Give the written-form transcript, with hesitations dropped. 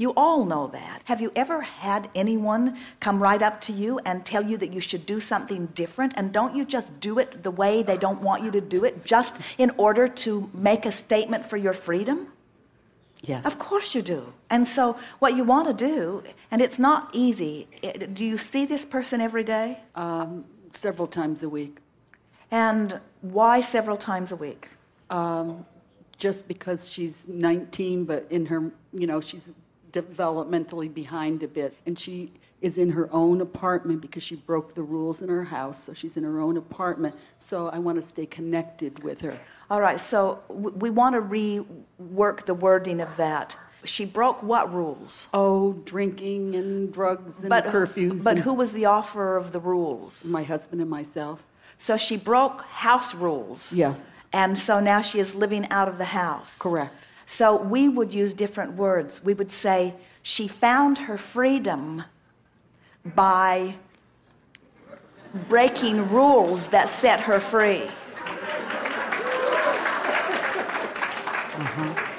You all know that. Have you ever had anyone come right up to you and tell you that you should do something different? And don't you just do it the way they don't want you to do it, just in order to make a statement for your freedom? Yes. Of course you do. And so what you want to do, and it's not easy. Do you see this person every day? Several times a week. And why several times a week? Just because she's 19, but in her, she's developmentally behind a bit. And she is in her own apartment because she broke the rules in her house. So she's in her own apartment. So I want to stay connected with her. All right. So we want to rework the wording of that. She broke what rules? Oh, drinking and drugs and curfews. But who was the author of the rules? My husband and myself. So she broke house rules. Yes. And so now she is living out of the house. Correct. So we would use different words. We would say she found her freedom by breaking rules that set her free. Uh-huh.